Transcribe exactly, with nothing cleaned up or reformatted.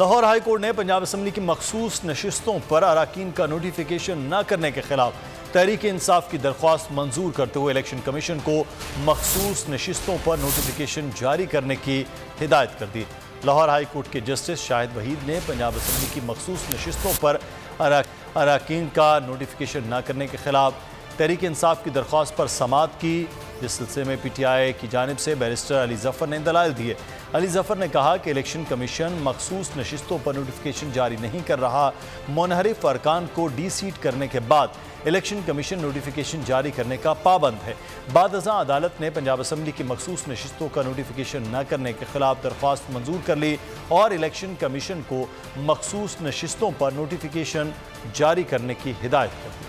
Lahore high court ने Punjab assembly की मखसूस नशिस्तों पर अराकीन का नोटिफिकेशन न करने के खिलाफ तहरीक इंसाफ की दरख्वास्त मंजूर करते हुए इलेक्शन कमीशन को मखसूस नशिस्तों पर नोटिफिकेशन जारी करने की हिदायत कर दी। लाहौर हाईकोर्ट के जस्टिस शाहिद वहीद ने पंजाब असम्बली की मखसूस नशिस्तों पर अराकीन का नोटिफिकेशन न करने के खिलाफ तहरीक इंसाफ की दरख्वास्त पर समाअत की। जिस सिलसिले में पी टी आई की जानिब से बैरिस्टर अली जफ़र ने दलाल दिए। अली जफ़र ने कहा कि इलेक्शन कमीशन मखसूस नशिस्तों पर नोटिफिकेशन जारी नहीं कर रहा। मुनहरिफ अरकान को डी सीट करने के बाद इलेक्शन कमीशन नोटिफिकेशन जारी करने का पाबंद है। बाद अज़ां अदालत ने पंजाब असम्बली की मखसूस नशिस्तों का नोटिफिकेशन न करने के खिलाफ दरख्वास्त मंजूर कर ली और इलेक्शन कमीशन को मखसूस नशिस्तों पर नोटिफिकेशन जारी करने की हिदायत कर दी।